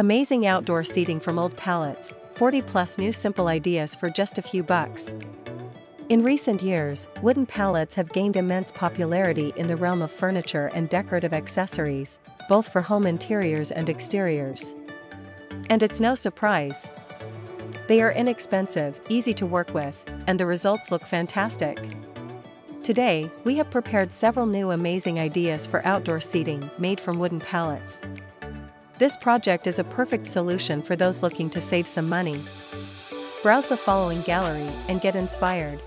Amazing outdoor seating from old pallets, 40 plus new simple ideas for just a few bucks. In recent years, wooden pallets have gained immense popularity in the realm of furniture and decorative accessories, both for home interiors and exteriors. And it's no surprise. They are inexpensive, easy to work with, and the results look fantastic. Today, we have prepared several new amazing ideas for outdoor seating made from wooden pallets. This project is a perfect solution for those looking to save some money. Browse the following gallery and get inspired.